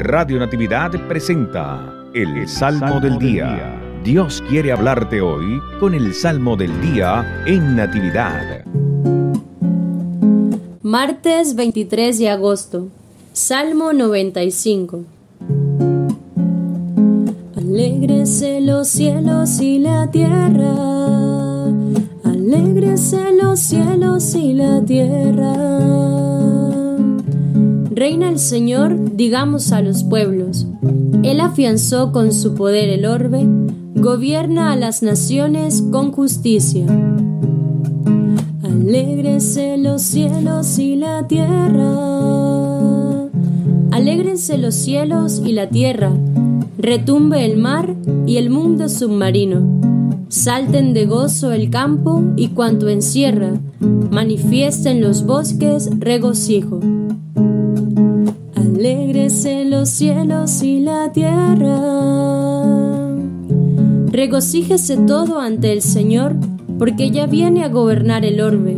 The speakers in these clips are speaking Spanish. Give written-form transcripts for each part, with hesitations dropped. Radio Natividad presenta el Salmo del Día. Dios quiere hablarte hoy con el Salmo del Día en Natividad. Martes 23 de agosto, Salmo 95. Alégrese los cielos y la tierra, alégrese los cielos y la tierra. Reina el Señor, digamos a los pueblos. Él afianzó con su poder el orbe, gobierna a las naciones con justicia. Alégrese los cielos y la tierra, alégrense los cielos y la tierra. Retumbe el mar y el mundo submarino. Salten de gozo el campo y cuanto encierra. Manifiesten los bosques regocijo. Alégrese los cielos y la tierra. Regocíjese todo ante el Señor, porque ya viene a gobernar el orbe.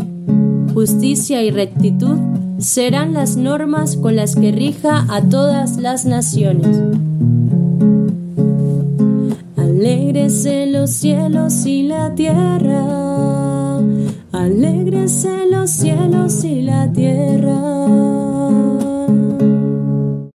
Justicia y rectitud serán las normas con las que rija a todas las naciones. Alégrese los cielos y la tierra, alégrese los cielos y la tierra.